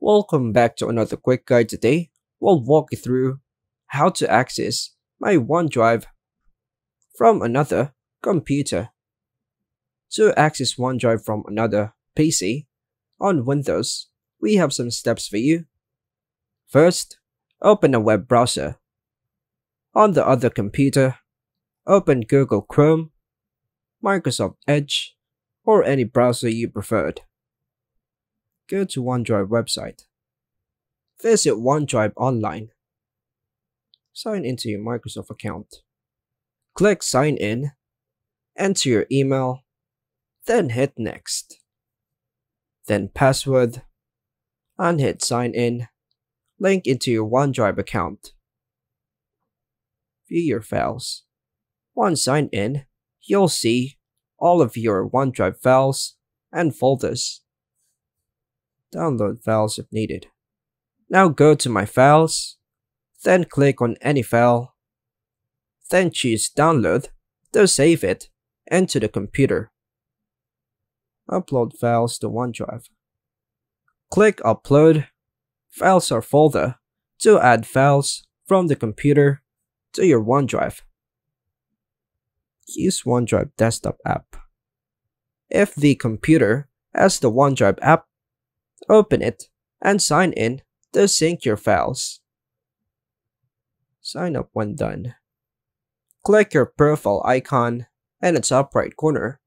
Welcome back to another quick guide. Today, we'll walk you through how to access my OneDrive from another computer. To access OneDrive from another PC on Windows, we have some steps for you. First, open a web browser. On the other computer, open Google Chrome, Microsoft Edge, or any browser you preferred. Go to OneDrive website. Visit OneDrive Online. Sign into your Microsoft account. Click Sign In, enter your email, then hit Next. Then password, and hit Sign In. Link into your OneDrive account. View your files. Once signed in, you'll see all of your OneDrive files and folders. Download files if needed. Now go to My Files, then click on any file, then choose Download to save it into the computer. Upload files to OneDrive. Click Upload Files or Folder to add files from the computer to your OneDrive. Use OneDrive Desktop app. If the computer has the OneDrive app, open it and sign in to sync your files. Sign up when done. Click your profile icon in the top right corner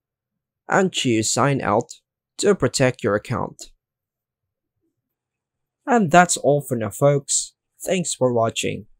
and choose Sign Out to protect your account. And that's all for now, folks. Thanks for watching.